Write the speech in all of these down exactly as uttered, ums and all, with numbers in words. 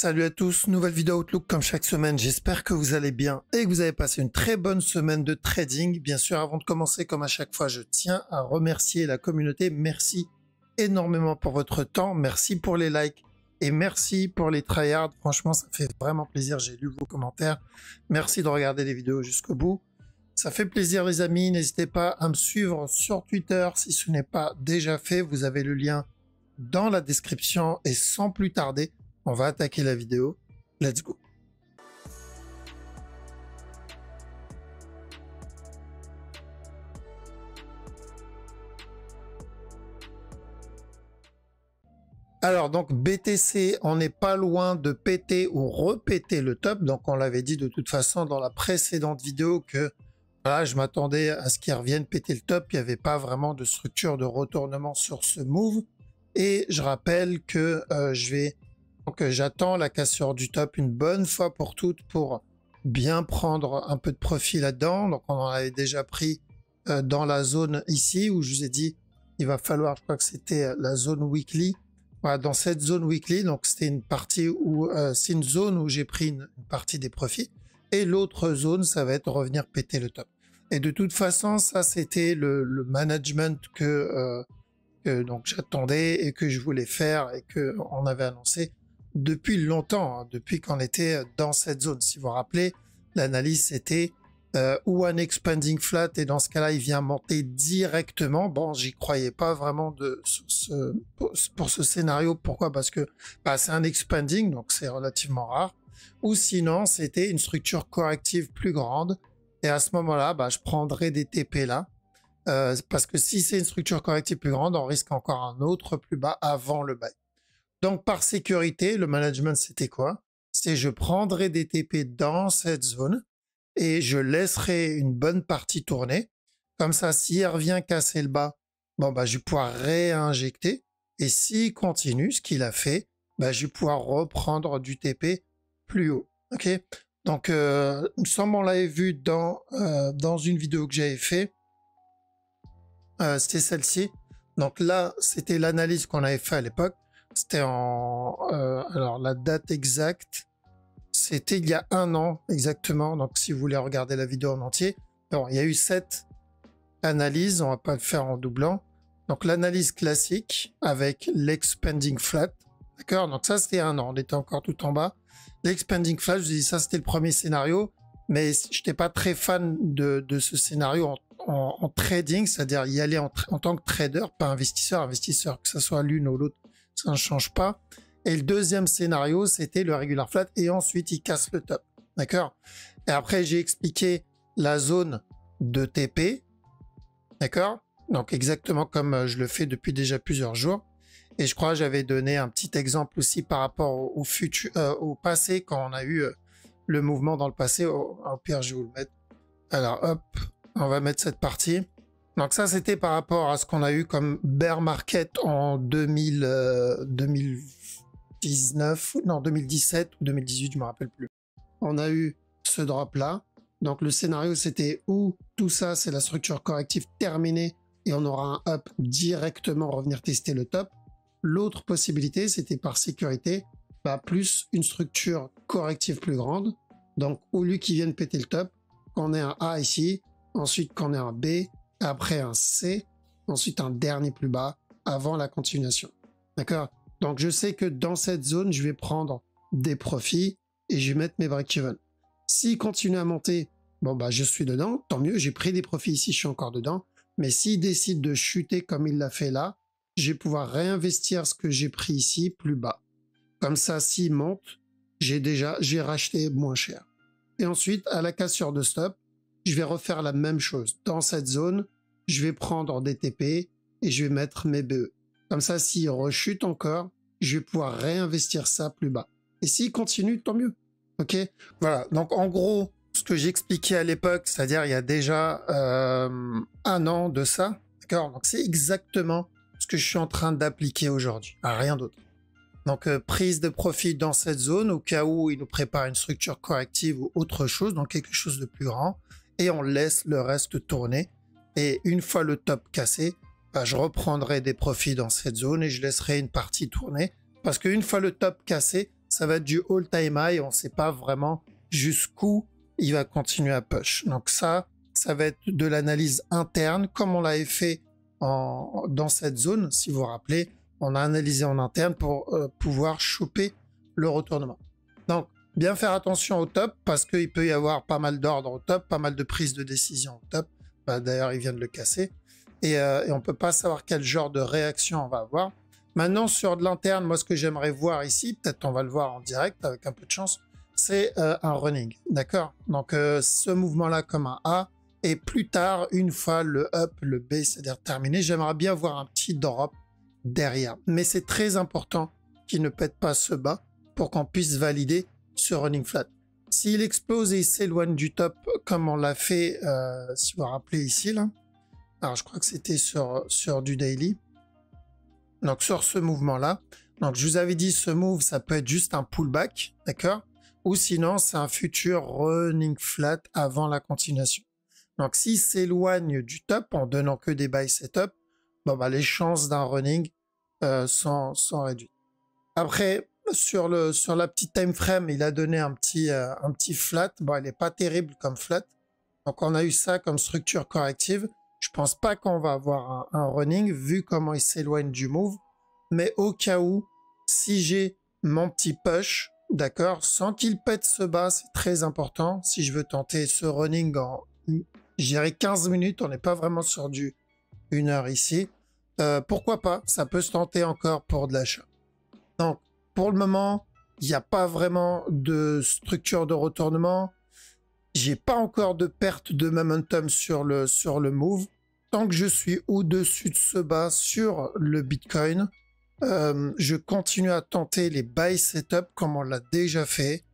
Salut à tous, nouvelle vidéo Outlook comme chaque semaine, j'espère que vous allez bien et que vous avez passé une très bonne semaine de trading. Bien sûr, avant de commencer, comme à chaque fois, je tiens à remercier la communauté. Merci énormément pour votre temps, merci pour les likes et merci pour les tryhards. Franchement, ça fait vraiment plaisir, j'ai lu vos commentaires. Merci de regarder les vidéos jusqu'au bout. Ça fait plaisir les amis, n'hésitez pas à me suivre sur Twitter si ce n'est pas déjà fait. Vous avez le lien dans la description et sans plus tarder, on va attaquer la vidéo, let's go. Alors donc B T C, on n'est pas loin de péter ou repéter le top, donc on l'avait dit de toute façon dans la précédente vidéo que voilà, je m'attendais à ce qu'il revienne péter le top, il n'y avait pas vraiment de structure de retournement sur ce move, et je rappelle que euh, je vais... Donc j'attends la cassure du top une bonne fois pour toutes pour bien prendre un peu de profit là-dedans. Donc on en avait déjà pris euh, dans la zone ici où je vous ai dit il va falloir, je crois que c'était la zone weekly. Voilà, dans cette zone weekly, donc c'était une partie où euh, c'est une zone où j'ai pris une, une partie des profits et l'autre zone ça va être revenir péter le top. Et de toute façon ça c'était le, le management que, euh, que donc j'attendais et que je voulais faire et que on avait annoncé depuis longtemps, hein, depuis qu'on était dans cette zone. Si vous vous rappelez, l'analyse c'était euh, ou un expanding flat et dans ce cas-là, il vient monter directement. Bon, j'y croyais pas vraiment de ce, pour, pour ce scénario. Pourquoi? Parce que bah, c'est un expanding, donc c'est relativement rare. Ou sinon, c'était une structure corrective plus grande. Et à ce moment-là, bah, je prendrais des T P là. Euh, parce que si c'est une structure corrective plus grande, on risque encore un autre plus bas avant le buy. Donc, par sécurité, le management, c'était quoi? C'est je prendrai des T P dans cette zone et je laisserai une bonne partie tourner. Comme ça, s'il revient casser le bas, bon, bah, je vais pouvoir réinjecter. Et s'il continue ce qu'il a fait, bah, je vais pouvoir reprendre du T P plus haut. OK? Donc, euh, il me semble qu'on l'avait vu dans, euh, dans une vidéo que j'avais fait. Euh, c'était celle-ci. Donc là, c'était l'analyse qu'on avait fait à l'époque. C'était en... Euh, alors, la date exacte, c'était il y a un an exactement. Donc, si vous voulez regarder la vidéo en entier. Bon, il y a eu sept analyses. On va pas le faire en doublant. Donc, l'analyse classique avec l'expanding flat. D'accord? Donc, ça, c'était un an. On était encore tout en bas. L'expanding flat, je vous ai dit, ça, c'était le premier scénario. Mais je n'étais pas très fan de, de ce scénario en, en, en trading. C'est-à-dire y aller en, en tant que trader, pas investisseur. Investisseur, que ce soit l'une ou l'autre, ça ne change pas. Et le deuxième scénario, c'était le regular flat et ensuite, il casse le top. D'accord? Et après, j'ai expliqué la zone de T P. D'accord? Donc, exactement comme je le fais depuis déjà plusieurs jours. Et je crois que j'avais donné un petit exemple aussi par rapport au, au, futur, euh, au passé, quand on a eu euh, le mouvement dans le passé. Au, au pire, je vais vous le mettre. Alors, hop, on va mettre cette partie. Donc ça, c'était par rapport à ce qu'on a eu comme bear market en deux mille, euh, deux mille dix-neuf, non, deux mille dix-sept ou deux mille dix-huit, je ne me rappelle plus. On a eu ce drop-là. Donc le scénario, c'était où tout ça, c'est la structure corrective terminée et on aura un up directement, revenir tester le top. L'autre possibilité, c'était par sécurité, bah, plus une structure corrective plus grande. Donc au lieu qu'ils viennent péter le top, qu'on ait un A ici, ensuite qu'on ait un B, après un C, ensuite un dernier plus bas avant la continuation. D'accord? Donc, je sais que dans cette zone, je vais prendre des profits et je vais mettre mes break-even. S'il continue à monter, bon, bah, je suis dedans. Tant mieux, j'ai pris des profits ici, je suis encore dedans. Mais s'il décide de chuter comme il l'a fait là, je vais pouvoir réinvestir ce que j'ai pris ici plus bas. Comme ça, s'il monte, j'ai déjà, j'ai racheté moins cher. Et ensuite, à la cassure de stop, je vais refaire la même chose. Dans cette zone, je vais prendre des T P et je vais mettre mes B E. Comme ça, s'il rechute encore, je vais pouvoir réinvestir ça plus bas. Et s'il continue, tant mieux. OK? Voilà. Donc, en gros, ce que j'expliquais à l'époque, c'est-à-dire il y a déjà euh, un an de ça. D'accord? Donc, c'est exactement ce que je suis en train d'appliquer aujourd'hui. Ah, rien d'autre. Donc, euh, prise de profit dans cette zone au cas où il nous prépare une structure corrective ou autre chose, donc quelque chose de plus grand. Et on laisse le reste tourner. Et une fois le top cassé, bah, je reprendrai des profits dans cette zone et je laisserai une partie tourner. Parce qu'une fois le top cassé, ça va être du all-time high, on ne sait pas vraiment jusqu'où il va continuer à push. Donc ça, ça va être de l'analyse interne, comme on l'avait fait en, dans cette zone, si vous vous rappelez, on a analysé en interne pour euh, pouvoir choper le retournement. Donc, bien faire attention au top, parce qu'il peut y avoir pas mal d'ordres au top, pas mal de prises de décision au top. Bah, d'ailleurs, il vient de le casser. Et, euh, et on ne peut pas savoir quel genre de réaction on va avoir. Maintenant, sur de l'interne, moi, ce que j'aimerais voir ici, peut-être on va le voir en direct avec un peu de chance, c'est euh, un running, d'accord? Donc, euh, ce mouvement-là comme un A. Et plus tard, une fois le up, le B, c'est-à-dire terminé, j'aimerais bien voir un petit drop derrière. Mais c'est très important qu'il ne pète pas ce bas pour qu'on puisse valider ce running flat. S'il explose et il s'éloigne du top, comme on l'a fait, euh, si vous vous rappelez ici, là. Alors, je crois que c'était sur, sur du daily. Donc, sur ce mouvement-là. Donc, je vous avais dit, ce move, ça peut être juste un pullback, d'accord? Ou sinon, c'est un futur running flat avant la continuation. Donc, s'il s'éloigne du top en donnant que des buy setup, bon, bah, les chances d'un running euh, sont, sont réduites. Après, sur, le, sur la petite time frame, il a donné un petit, euh, un petit flat. Bon, elle n'est pas terrible comme flat. Donc, on a eu ça comme structure corrective. Je pense pas qu'on va avoir un, un running vu comment il s'éloigne du move. Mais au cas où, si j'ai mon petit push, d'accord, sans qu'il pète ce bas, c'est très important. Si je veux tenter ce running en, j'irai quinze minutes, on n'est pas vraiment sur du une heure ici. Euh, pourquoi pas, ça peut se tenter encore pour de l'achat. Donc, pour le moment, il n'y a pas vraiment de structure de retournement. J'ai pas encore de perte de momentum sur le, sur le move. Tant que je suis au-dessus de ce bas sur le Bitcoin, euh, je continue à tenter les buy setup comme on l'a déjà fait.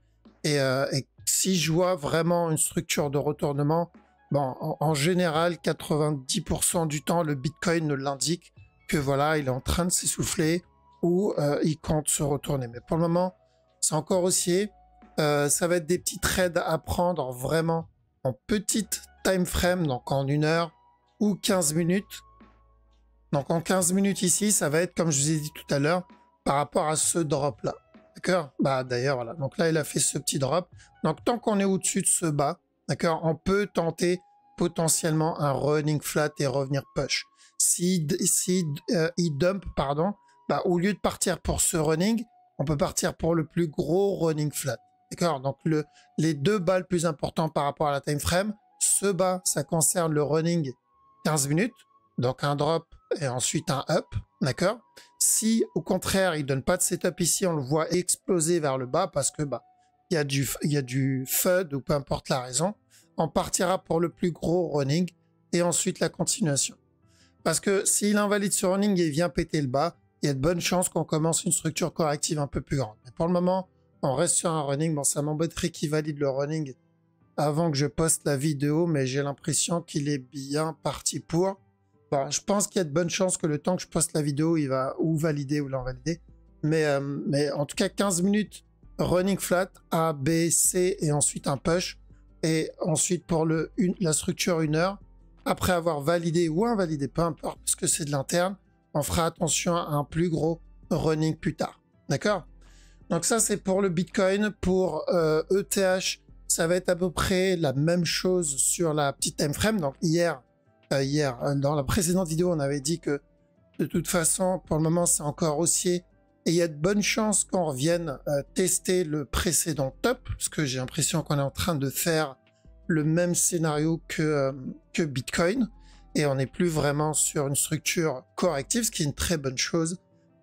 Et, euh, et si je vois vraiment une structure de retournement, bon, en, en général, quatre-vingt-dix pour cent du temps, le Bitcoin ne l'indique que voilà, il est en train de s'essouffler ou euh, il compte se retourner. Mais pour le moment, c'est encore haussier. Euh, ça va être des petits trades à prendre vraiment en petite time frame, donc en une heure ou quinze minutes. Donc en quinze minutes ici, ça va être comme je vous ai dit tout à l'heure par rapport à ce drop là. D'accord? Bah d'ailleurs voilà. Donc là, il a fait ce petit drop. Donc tant qu'on est au-dessus de ce bas, d'accord, on peut tenter potentiellement un running flat et revenir push. Si si euh, il dump, pardon, bah au lieu de partir pour ce running, on peut partir pour le plus gros running flat. D'accord? Donc le, les deux bas les plus importants par rapport à la time frame, ce bas, ça concerne le running quinze minutes, donc un drop et ensuite un up, d'accord? Si au contraire, il donne pas de setup ici, on le voit exploser vers le bas parce que bah il y a du il y a du F U D ou peu importe la raison, on partira pour le plus gros running et ensuite la continuation. Parce que s'il invalide ce running et vient péter le bas, il y a de bonnes chances qu'on commence une structure corrective un peu plus grande. Mais pour le moment, on reste sur un running. Bon, ça m'embêterait qu'il valide le running avant que je poste la vidéo, mais j'ai l'impression qu'il est bien parti pour. Bon, je pense qu'il y a de bonnes chances que le temps que je poste la vidéo, il va ou valider ou l'invalider. Mais, euh, mais en tout cas, quinze minutes, running flat, A, B, C et ensuite un push. Et ensuite, pour le, une, la structure une heure, après avoir validé ou invalidé, peu importe, parce que c'est de l'interne, on fera attention à un plus gros running plus tard. D'accord? Donc ça, c'est pour le Bitcoin. Pour euh, E T H, ça va être à peu près la même chose sur la petite time frame. Donc hier, euh, hier euh, dans la précédente vidéo, on avait dit que de toute façon, pour le moment, c'est encore haussier. Et il y a de bonnes chances qu'on revienne euh, tester le précédent top, parce que j'ai l'impression qu'on est en train de faire le même scénario que, euh, que Bitcoin. Et on n'est plus vraiment sur une structure corrective, ce qui est une très bonne chose.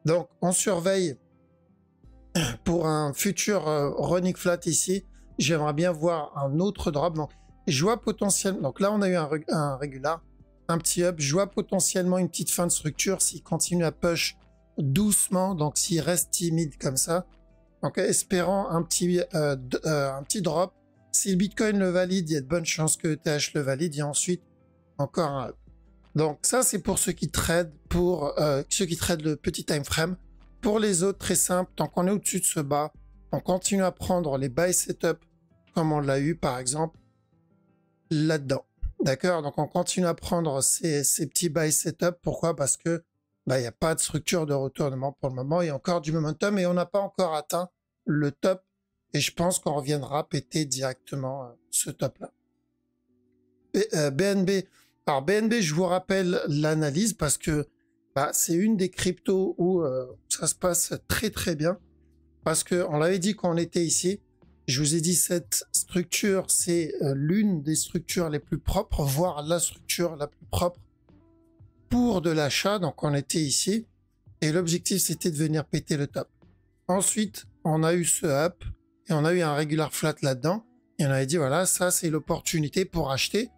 Donc, on surveille pour un futur euh, running flat ici. J'aimerais bien voir un autre drop. Donc, je vois potentiellement... Donc là, on a eu un, un régular, un petit up. Je vois potentiellement une petite fin de structure s'il continue à push doucement. Donc, s'il reste timide comme ça. Donc, espérons un petit, euh, euh, un petit drop. Si le Bitcoin le valide, il y a de bonnes chances que E T H le valide. Et ensuite, encore un up. Donc ça, c'est pour ceux qui trade, pour euh, ceux qui trade le petit time frame. Pour les autres, très simple, tant qu'on est au-dessus de ce bas, on continue à prendre les buy setup comme on l'a eu par exemple là-dedans. D'accord? Donc on continue à prendre ces, ces petits buy setup. Pourquoi? Parce que bah, il n'y a pas de structure de retournement pour le moment. Il y a encore du momentum et on n'a pas encore atteint le top, et je pense qu'on reviendra péter directement euh, ce top-là. Euh, B N B, alors B N B, je vous rappelle l'analyse parce que bah, c'est une des cryptos où euh, ça se passe très très bien, parce qu'on l'avait dit quand on était ici, je vous ai dit cette structure, c'est euh, l'une des structures les plus propres, voire la structure la plus propre pour de l'achat, donc on était ici, et l'objectif c'était de venir péter le top. Ensuite, on a eu ce up et on a eu un regular flat là-dedans. Et on avait dit, voilà, ça c'est l'opportunité pour acheter.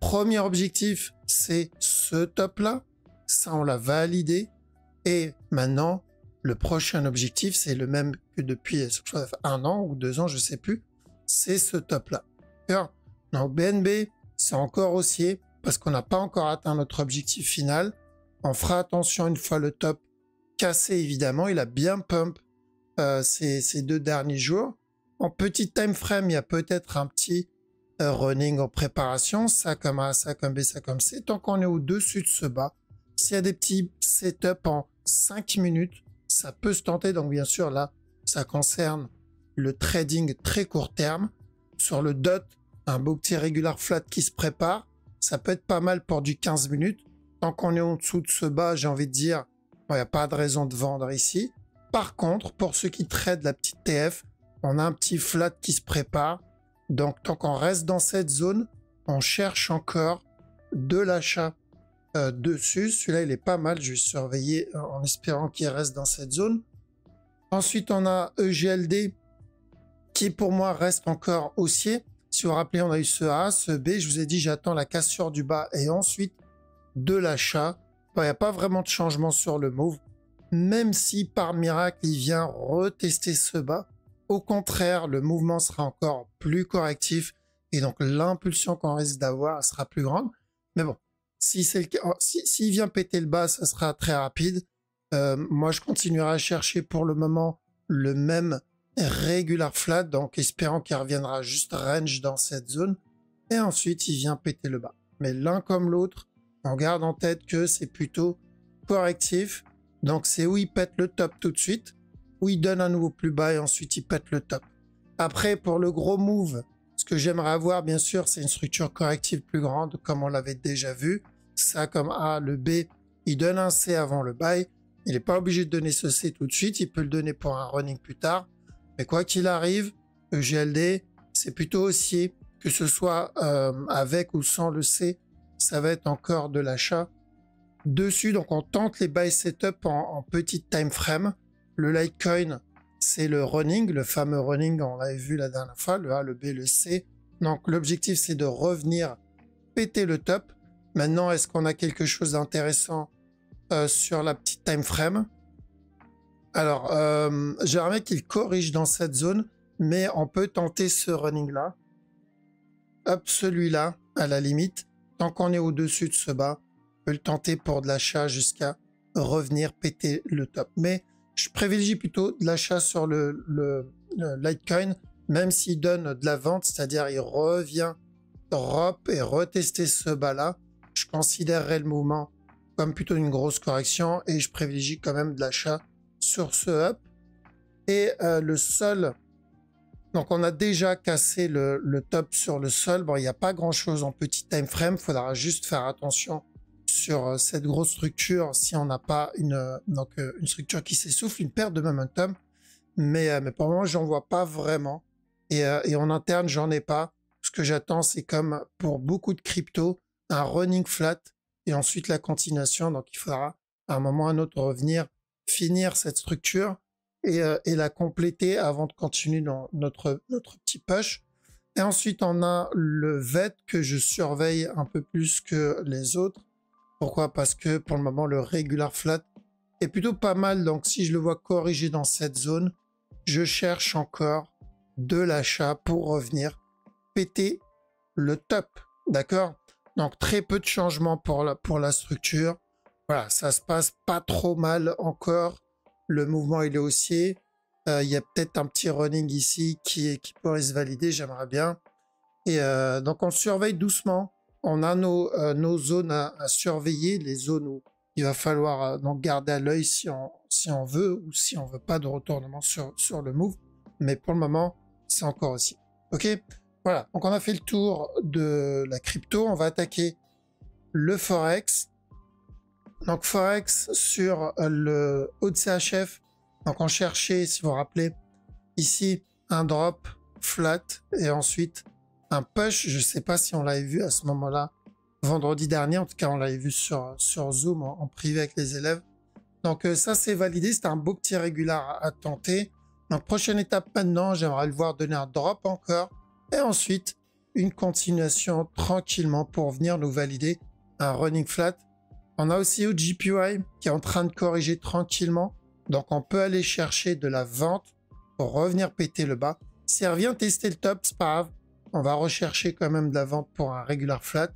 Premier objectif, c'est ce top-là. Ça, on l'a validé. Et maintenant, le prochain objectif, c'est le même que depuis un an ou deux ans, je ne sais plus. C'est ce top-là. Donc B N B, c'est encore haussier parce qu'on n'a pas encore atteint notre objectif final. On fera attention une fois le top cassé, évidemment. Il a bien pump. Euh, ces, ces deux derniers jours. En petit time frame, il y a peut-être un petit euh, running en préparation, ça comme A, ça comme B, ça comme C, tant qu'on est au-dessus de ce bas. S'il y a des petits setups en cinq minutes, ça peut se tenter. Donc bien sûr, là, ça concerne le trading très court terme. Sur le dot, un beau petit regular flat qui se prépare, ça peut être pas mal pour du quinze minutes. Tant qu'on est en-dessous de ce bas, j'ai envie de dire, bon, il n'y a pas de raison de vendre ici. Par contre, pour ceux qui tradent la petite T F, on a un petit flat qui se prépare. Donc, tant qu'on reste dans cette zone, on cherche encore de l'achat euh, dessus. Celui-là, il est pas mal. Je vais surveiller euh, en espérant qu'il reste dans cette zone. Ensuite, on a E G L D qui, pour moi, reste encore haussier. Si vous vous rappelez, on a eu ce A, ce B. Je vous ai dit, j'attends la cassure du bas et ensuite de l'achat. Il n'y a pas vraiment de changement sur le move. Même si par miracle il vient retester ce bas, au contraire le mouvement sera encore plus correctif et donc l'impulsion qu'on risque d'avoir sera plus grande. Mais bon, si c'est le cas, si, s'il vient péter le bas, ça sera très rapide. Euh, moi je continuerai à chercher pour le moment le même regular flat, donc espérant qu'il reviendra juste range dans cette zone et ensuite il vient péter le bas. Mais l'un comme l'autre, on garde en tête que c'est plutôt correctif. Donc c'est où il pète le top tout de suite, où il donne un nouveau plus bas et ensuite il pète le top. Après, pour le gros move, ce que j'aimerais avoir bien sûr, c'est une structure corrective plus grande comme on l'avait déjà vu. Ça comme A, le B, il donne un C avant le buy. Il n'est pas obligé de donner ce C tout de suite, il peut le donner pour un running plus tard. Mais quoi qu'il arrive, E G L D, c'est plutôt haussier, que ce soit euh, avec ou sans le C, ça va être encore de l'achat dessus. Donc on tente les buy setup en, en petite time frame. Le Litecoin, c'est le running, le fameux running, on l'avait vu la dernière fois, le A, le B, le C. Donc l'objectif c'est de revenir péter le top. Maintenant, est-ce qu'on a quelque chose d'intéressant euh, sur la petite time frame? Alors euh, j'aimerais qu'il corrige dans cette zone, mais on peut tenter ce running là, hop, celui là à la limite, tant qu'on est au dessus de ce bas, le tenter pour de l'achat jusqu'à revenir péter le top. Mais je privilégie plutôt de l'achat sur le, le, le Litecoin, même s'il donne de la vente, c'est-à-dire il revient drop et retester ce bas-là. Je considérerais le mouvement comme plutôt une grosse correction et je privilégie quand même de l'achat sur ce up. Et euh, le sol, donc on a déjà cassé le, le top sur le sol. Bon, il n'y a pas grand-chose en petit time frame, il faudra juste faire attention sur cette grosse structure si on n'a pas une, donc une structure qui s'essouffle, une perte de momentum. Mais, mais pour moi, j'en vois pas vraiment. Et, et en interne, j'en ai pas. Ce que j'attends, c'est comme pour beaucoup de crypto, un running flat et ensuite la continuation. Donc il faudra à un moment ou à un autre revenir, finir cette structure et, et la compléter avant de continuer dans notre, notre petit push. Et ensuite, on a le V E T que je surveille un peu plus que les autres. Pourquoi? Parce que pour le moment, le regular flat est plutôt pas mal. Donc, si je le vois corrigé dans cette zone, je cherche encore de l'achat pour revenir péter le top. D'accord? Donc, très peu de changements pour la, pour la structure. Voilà, ça se passe pas trop mal encore. Le mouvement, il est haussier. Euh, il y a peut-être un petit running ici qui, qui pourrait se valider. J'aimerais bien. Et euh, donc, on le surveille doucement. On a nos, euh, nos zones à, à surveiller, les zones où il va falloir euh, donc garder à l'œil si on, si on veut ou si on veut pas de retournement sur, sur le move. mais pour le moment, c'est encore aussi. Ok, voilà, donc on a fait le tour de la crypto, on va attaquer le Forex. Donc Forex sur le haut de C H F, donc on cherchait, si vous vous rappelez, ici un drop flat et ensuite un push. Je sais pas si on l'avait vu à ce moment-là vendredi dernier, en tout cas on l'avait vu sur, sur Zoom en, en privé avec les élèves. Donc euh, ça c'est validé, c'est un beau petit régular à tenter. Donc prochaine étape maintenant, j'aimerais le voir donner un drop encore et ensuite une continuation tranquillement pour venir nous valider un running flat. On a aussi O G P Y qui est en train de corriger tranquillement, donc on peut aller chercher de la vente pour revenir péter le bas. Si elle revient tester le top, c'est pas grave, on va rechercher quand même de la vente pour un regular flat.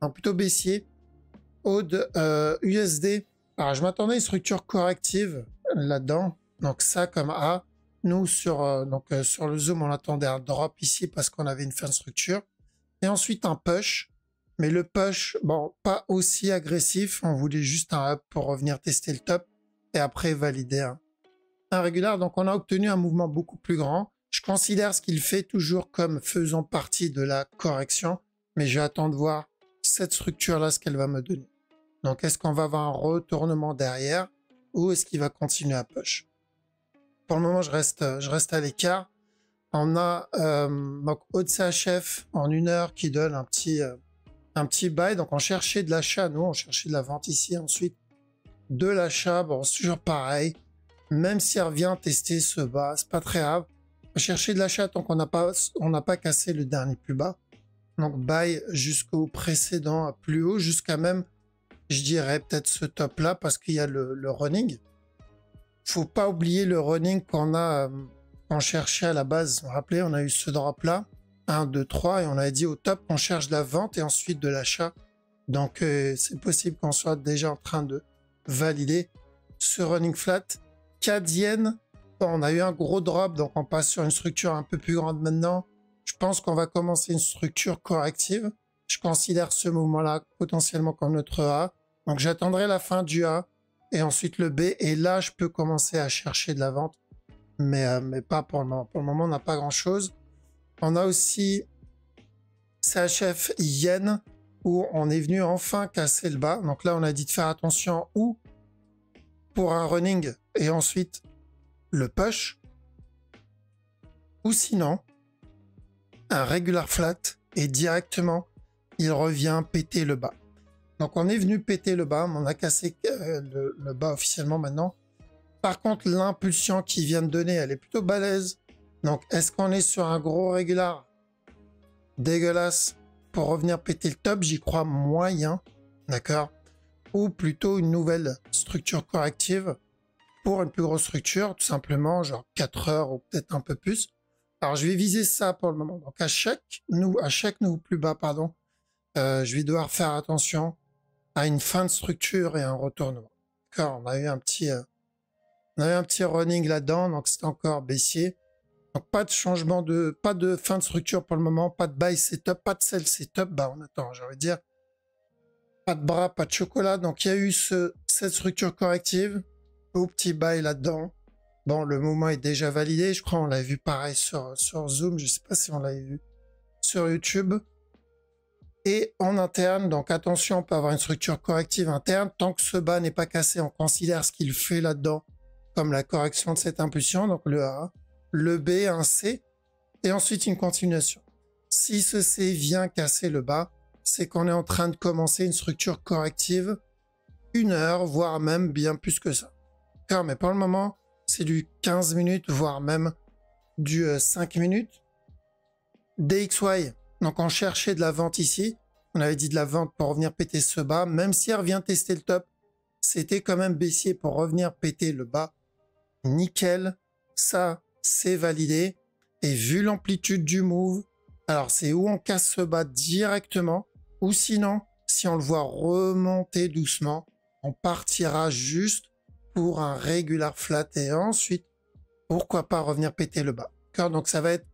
Donc plutôt baissier. O D euh, U S D, alors je m'attendais à une structure corrective là-dedans, donc ça comme A. Nous, sur, euh, donc, euh, sur le Zoom, on attendait un drop ici parce qu'on avait une fin de structure. Et ensuite, un push. Mais le push, bon, pas aussi agressif. On voulait juste un up pour revenir tester le top et après valider un, un régular. Donc, on a obtenu un mouvement beaucoup plus grand. Je considère ce qu'il fait toujours comme faisant partie de la correction. Mais j'attends de voir cette structure-là, ce qu'elle va me donner. Donc, est-ce qu'on va avoir un retournement derrière ou est-ce qu'il va continuer à push ? Pour le moment, je reste, je reste à l'écart. On a euh, donc O C H F en une heure qui donne un petit, euh, un petit buy. Donc, on cherchait de l'achat, nous, on cherchait de la vente ici. Ensuite, de l'achat, bon, toujours pareil. Même si elle revient tester ce bas, c'est pas très grave. On cherchait de l'achat tant qu'on n'a pas, on n'a pas cassé le dernier plus bas. Donc, buy jusqu'au précédent plus haut, jusqu'à même, je dirais, peut-être ce top-là parce qu'il y a le, le running. Faut pas oublier le running qu'on a, qu'on cherchait à la base. Vous vous rappelez, on a eu ce drop là, un, deux, trois, et on a dit au top qu'on cherche de la vente et ensuite de l'achat. Donc euh, c'est possible qu'on soit déjà en train de valider ce running flat. C A D yen, on a eu un gros drop, donc on passe sur une structure un peu plus grande maintenant. Je pense qu'on va commencer une structure corrective. Je considère ce mouvement là potentiellement comme notre A. Donc j'attendrai la fin du A. Et ensuite le B, et là je peux commencer à chercher de la vente, mais, euh, mais pas pour le moment. Pour le moment, on n'a pas grand chose. On a aussi C H F Yen, où on est venu enfin casser le bas. Donc là, on a dit de faire attention ou pour un running et ensuite le push, ou sinon un regular flat et directement il revient péter le bas. Donc on est venu péter le bas, on a cassé le, le bas officiellement maintenant. Par contre, l'impulsion qu'il vient de donner, elle est plutôt balèze. Donc est-ce qu'on est sur un gros régular dégueulasse pour revenir péter le top? J'y crois moyen, d'accord? Ou plutôt une nouvelle structure corrective pour une plus grosse structure, tout simplement, genre quatre heures ou peut-être un peu plus. Alors je vais viser ça pour le moment. Donc à chaque, nou, à chaque nouveau plus bas, pardon, euh, je vais devoir faire attention à une fin de structure et un retournement. D'accord, on a eu un petit, euh, on a eu un petit running là-dedans, donc c'est encore baissier. Donc pas de changement de, pas de fin de structure pour le moment, pas de buy setup, pas de sell setup. Bah on attend, j'ai envie de dire. Pas de bras, pas de chocolat. Donc il y a eu ce, cette structure corrective, au petit buy là-dedans. Bon, le mouvement est déjà validé. Je crois on l'avait vu pareil sur sur Zoom. Je sais pas si on l'avait vu sur YouTube. Et en interne, donc attention, on peut avoir une structure corrective interne. Tant que ce bas n'est pas cassé, on considère ce qu'il fait là-dedans comme la correction de cette impulsion. Donc le A, le B, un C, et ensuite une continuation. Si ce C vient casser le bas, c'est qu'on est en train de commencer une structure corrective une heure, voire même bien plus que ça. Car, mais pour le moment, c'est du quinze minutes, voire même du cinq minutes. D X Y. Donc on cherchait de la vente ici, on avait dit de la vente pour revenir péter ce bas, même si elle revient tester le top, c'était quand même baissier pour revenir péter le bas. Nickel, ça c'est validé, et vu l'amplitude du move, alors c'est où on casse ce bas directement, ou sinon, si on le voit remonter doucement, on partira juste pour un regular flat, et ensuite, pourquoi pas revenir péter le bas. Donc ça va être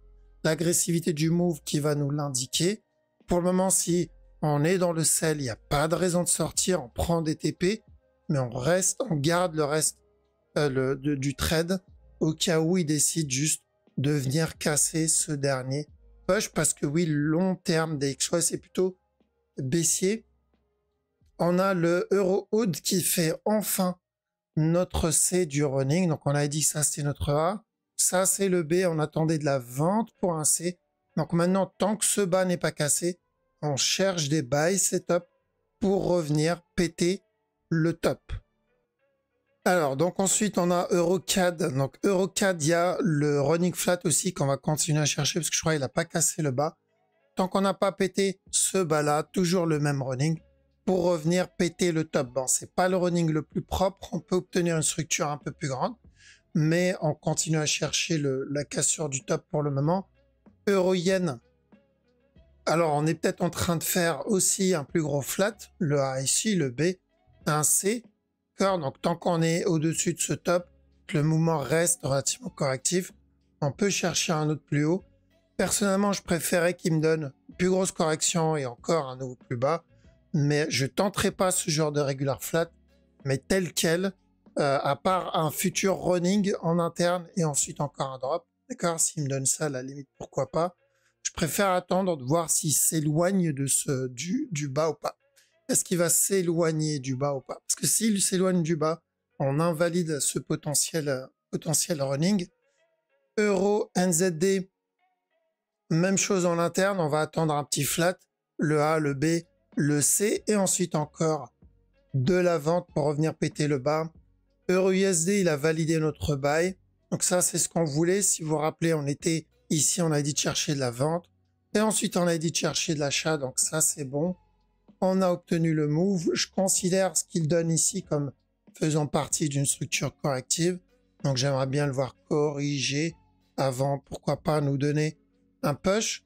l'agressivité du move qui va nous l'indiquer. Pour le moment, si on est dans le sell, il n'y a pas de raison de sortir, on prend des T P, mais on reste, on garde le reste euh, le, de, du trade au cas où il décide juste de venir casser ce dernier push, parce que oui, long terme des X O S est plutôt baissier. On a le Euro H U D qui fait enfin notre C du running. Donc on a dit que ça c'était notre A, ça c'est le B, on attendait de la vente pour un C. Donc maintenant, tant que ce bas n'est pas cassé, on cherche des buy setup pour revenir péter le top. Alors donc ensuite on a EuroCAD. Donc EuroCAD, il y a le running flat aussi qu'on va continuer à chercher parce que je crois qu'il n'a pas cassé le bas. Tant qu'on n'a pas pété ce bas là, toujours le même running pour revenir péter le top. Bon, c'est pas le running le plus propre, on peut obtenir une structure un peu plus grande, mais on continue à chercher le, la cassure du top pour le moment. Euro-Yen, alors on est peut-être en train de faire aussi un plus gros flat, le A ici, le B, un C. Donc tant qu'on est au-dessus de ce top, le mouvement reste relativement correctif. On peut chercher un autre plus haut. Personnellement, je préférais qu'il me donne une plus grosse correction et encore un nouveau plus bas. Mais je tenterai pas ce genre de regular flat, mais tel quel, euh, à part un futur running en interne et ensuite encore un drop. D'accord, s'il me donne ça, à la limite, pourquoi pas. Je préfère attendre de voir s'il s'éloigne de ce du, du bas ou pas. Est-ce qu'il va s'éloigner du bas ou pas? Parce que s'il s'éloigne du bas, on invalide ce potentiel, potentiel running. Euro, N Z D, même chose en interne, on va attendre un petit flat, le A, le B, le C, et ensuite encore de la vente pour revenir péter le bas. Euro U S D, il a validé notre buy. Donc ça, c'est ce qu'on voulait. Si vous vous rappelez, on était ici, on a dit de chercher de la vente. Et ensuite, on a dit de chercher de l'achat. Donc ça, c'est bon. On a obtenu le move. Je considère ce qu'il donne ici comme faisant partie d'une structure corrective. Donc j'aimerais bien le voir corriger avant, pourquoi pas nous donner un push.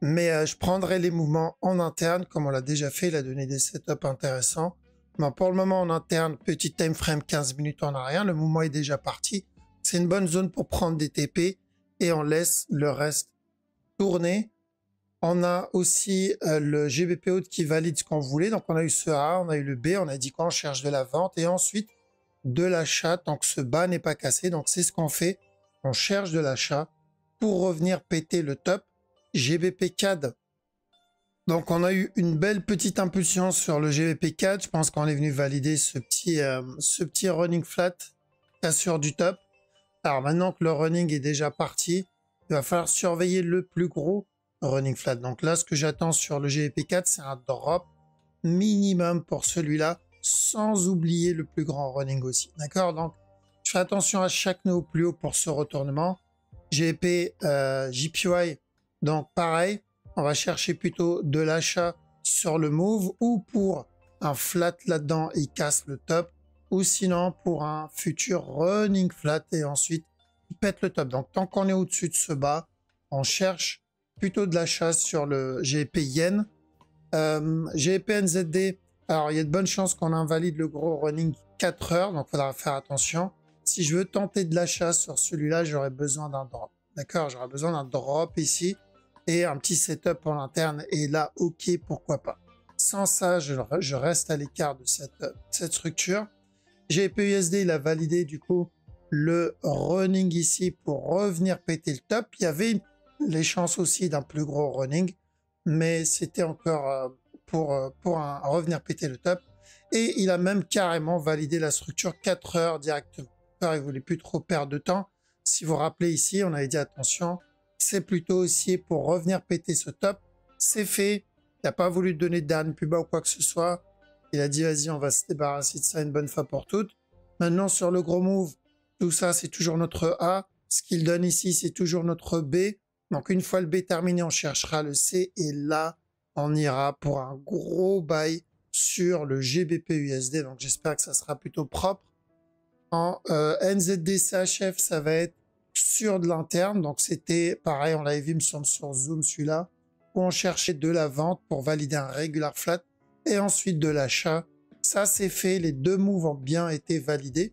Mais euh, je prendrai les mouvements en interne, comme on l'a déjà fait. Il a donné des setups intéressants. Bon, pour le moment en interne, petit time frame quinze minutes en arrière. Le mouvement est déjà parti. C'est une bonne zone pour prendre des T P et on laisse le reste tourner. On a aussi euh, le G B P O qui valide ce qu'on voulait. Donc, on a eu ce A, on a eu le B, on a dit qu'on cherche de la vente et ensuite de l'achat tant que ce bas n'est pas cassé. Donc, c'est ce qu'on fait. On cherche de l'achat pour revenir péter le top. G B P C A D. Donc, on a eu une belle petite impulsion sur le G B P C A D. Je pense qu'on est venu valider ce petit, euh, ce petit running flat cassure du top. Alors, maintenant que le running est déjà parti, il va falloir surveiller le plus gros running flat. Donc là, ce que j'attends sur le G B P quatre, c'est un drop minimum pour celui-là, sans oublier le plus grand running aussi. D'accord? Donc, je fais attention à chaque nœud plus haut pour ce retournement. G B P, euh, J P Y, donc pareil, on va chercher plutôt de l'achat sur le move ou pour un flat là-dedans, il casse le top, ou sinon pour un futur running flat et ensuite, il pète le top. Donc, tant qu'on est au-dessus de ce bas, on cherche plutôt de la chasse sur le G B P Yen. Euh, G B P N Z D, alors il y a de bonnes chances qu'on invalide le gros running quatre heures, donc il faudra faire attention. Si je veux tenter de la chasse sur celui-là, j'aurais besoin d'un drop. D'accord, j'aurais besoin d'un drop ici et un petit setup en interne. Et là, ok, pourquoi pas. Sans ça, je, je reste à l'écart de cette, cette structure. G B P U S D, il a validé du coup le running ici pour revenir péter le top. Il y avait une les chances aussi d'un plus gros running, mais c'était encore pour, pour un, revenir péter le top. Et il a même carrément validé la structure quatre heures directement. Alors, il ne voulait plus trop perdre de temps. Si vous vous rappelez ici, on avait dit attention, c'est plutôt haussier pour revenir péter ce top. C'est fait, il n'a pas voulu donner de dernier plus bas ou quoi que ce soit. Il a dit vas-y, on va se débarrasser de ça une bonne fois pour toutes. Maintenant sur le gros move, tout ça c'est toujours notre A. Ce qu'il donne ici c'est toujours notre B. Donc, une fois le B terminé, on cherchera le C et là, on ira pour un gros bail sur le G B P U S D. Donc, j'espère que ça sera plutôt propre. En euh, N Z D C H F, ça va être sur de l'interne. Donc, c'était pareil, on l'avait vu, me semble, sur Zoom, celui-là, où on cherchait de la vente pour valider un regular flat et ensuite de l'achat. Ça, c'est fait. Les deux moves ont bien été validés.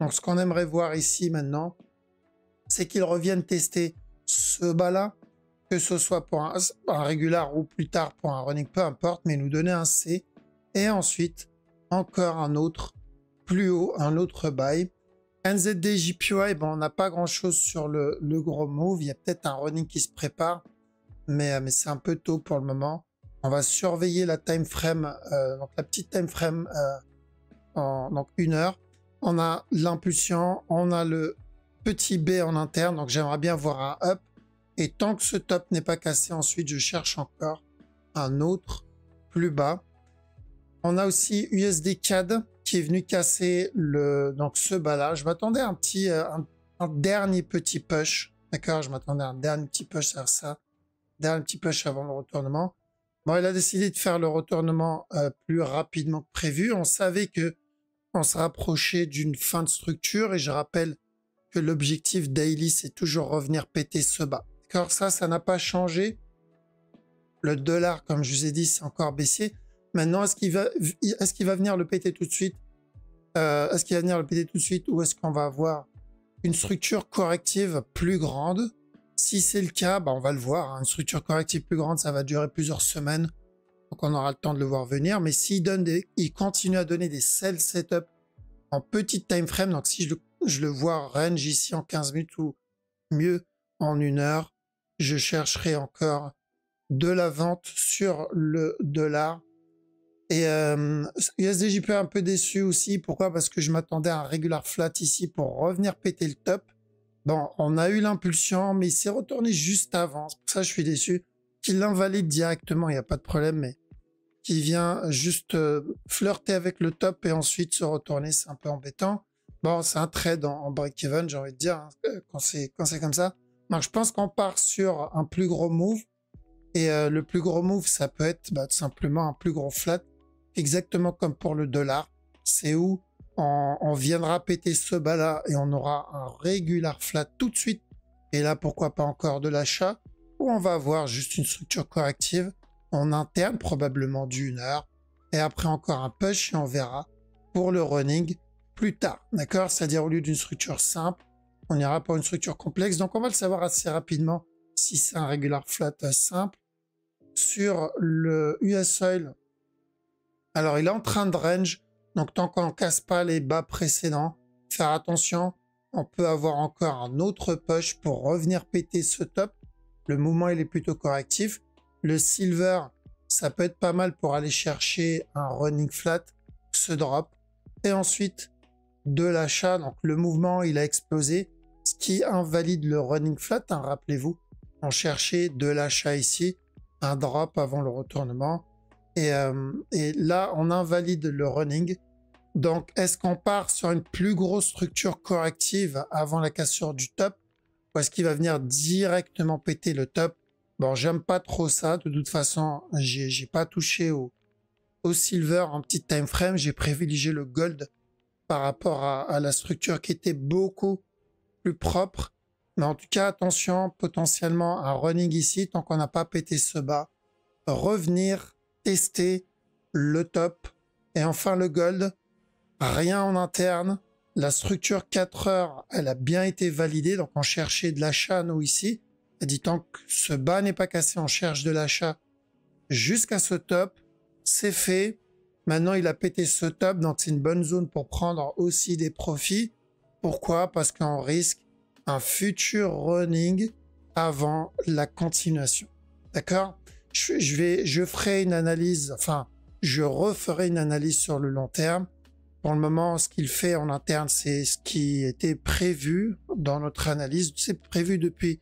Donc, ce qu'on aimerait voir ici maintenant, c'est qu'ils reviennent tester ce bas là, que ce soit pour un, un régular ou plus tard pour un running, peu importe, mais nous donner un C et ensuite encore un autre plus haut, un autre buy. N Z D, J P Y, ben on n'a pas grand-chose sur le, le gros move. Il y a peut-être un running qui se prépare, mais, mais c'est un peu tôt pour le moment. On va surveiller la time frame, euh, donc la petite time frame euh, en donc une heure. On a l'impulsion, on a le petit B en interne, donc j'aimerais bien voir un up. Et tant que ce top n'est pas cassé, ensuite je cherche encore un autre plus bas. On a aussi U S D C A D qui est venu casser le donc ce bas là. Je m'attendais à un petit un, un dernier petit push, d'accord. Je m'attendais à un dernier petit push à ça, dernier petit push avant le retournement. Bon, il a décidé de faire le retournement euh, plus rapidement que prévu. On savait que on se rapprochait d'une fin de structure et je rappelle que l'objectif daily c'est toujours revenir péter ce bas. D'accord, ça, ça n'a pas changé. Le dollar, comme je vous ai dit, c'est encore baissier. Maintenant, est-ce qu'il va, est-ce qu'il va venir le péter tout de suite euh, Est-ce qu'il va venir le péter tout de suite ou est-ce qu'on va avoir une structure corrective plus grande? Si c'est le cas, bah on va le voir. Hein. Une structure corrective plus grande, ça va durer plusieurs semaines. Donc, on aura le temps de le voir venir. Mais s'il donne des, il continue à donner des sell setup en petite time frame, donc si je le, je le vois range ici en quinze minutes ou mieux en une heure, je chercherai encore de la vente sur le dollar. Et euh, U S D J P Y un peu déçu aussi. Pourquoi? Parce que je m'attendais à un regular flat ici pour revenir péter le top. Bon, on a eu l'impulsion, mais il s'est retourné juste avant. Pour ça, je suis déçu. Qu'il l'invalide directement, il n'y a pas de problème, mais qu'il vient juste euh, flirter avec le top et ensuite se retourner, c'est un peu embêtant. Bon, c'est un trade en, en break-even, j'ai envie de dire, hein, quand c'est comme ça. Donc, je pense qu'on part sur un plus gros move. Et euh, le plus gros move, ça peut être bah, tout simplement un plus gros flat, exactement comme pour le dollar. C'est où on, on viendra péter ce bas-là et on aura un regular flat tout de suite. Et là, pourquoi pas encore de l'achat, où on va avoir juste une structure corrective en interne, probablement d'une heure. Et après, encore un push et on verra pour le running plus tard. D'accord? C'est-à-dire, au lieu d'une structure simple, on ira pour une structure complexe. Donc, on va le savoir assez rapidement si c'est un regular flat simple. Sur le U S Oil, alors il est en train de range, donc tant qu'on ne casse pas les bas précédents, faire attention, on peut avoir encore un autre push pour revenir péter ce top. Le mouvement il est plutôt correctif. Le silver, ça peut être pas mal pour aller chercher un running flat, ce drop, et ensuite de l'achat. Donc le mouvement il a explosé, ce qui invalide le running flat, hein, rappelez-vous, on cherchait de l'achat ici, un drop avant le retournement. Et, euh, et là, on invalide le running. Donc, est-ce qu'on part sur une plus grosse structure corrective avant la cassure du top? Ou est-ce qu'il va venir directement péter le top? Bon, j'aime pas trop ça. De toute façon, j'ai pas touché au, au silver en petite time frame. J'ai privilégié le gold par rapport à, à la structure qui était beaucoup plus propre. Mais en tout cas, attention, potentiellement un running ici, tant qu'on n'a pas pété ce bas. Revenir, tester le top. Et enfin le gold, rien en interne. La structure quatre heures, elle a bien été validée. Donc on cherchait de l'achat, nous, ici. C'est-à-dire, tant que ce bas n'est pas cassé, on cherche de l'achat jusqu'à ce top. C'est fait. Maintenant, il a pété ce top. Donc c'est une bonne zone pour prendre aussi des profits. Pourquoi? Parce qu'on risque un futur running avant la continuation. D'accord? je, je vais, je ferai une analyse, enfin, je referai une analyse sur le long terme. Pour le moment, ce qu'il fait en interne, c'est ce qui était prévu dans notre analyse. C'est prévu depuis,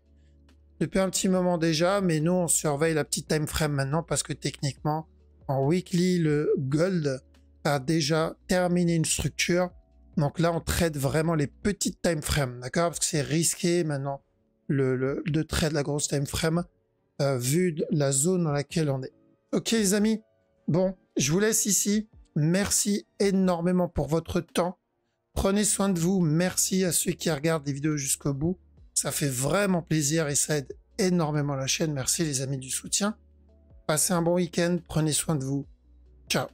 depuis un petit moment déjà, mais nous, on surveille la petite time frame maintenant parce que techniquement, en weekly, le gold a déjà terminé une structure. Donc là, on traite vraiment les petites time frames, d'accord? Parce que c'est risqué maintenant le, le, de trade la grosse time frame euh, vu de la zone dans laquelle on est. Ok les amis, bon, je vous laisse ici. Merci énormément pour votre temps. Prenez soin de vous. Merci à ceux qui regardent les vidéos jusqu'au bout. Ça fait vraiment plaisir et ça aide énormément la chaîne. Merci les amis du soutien. Passez un bon week-end. Prenez soin de vous. Ciao.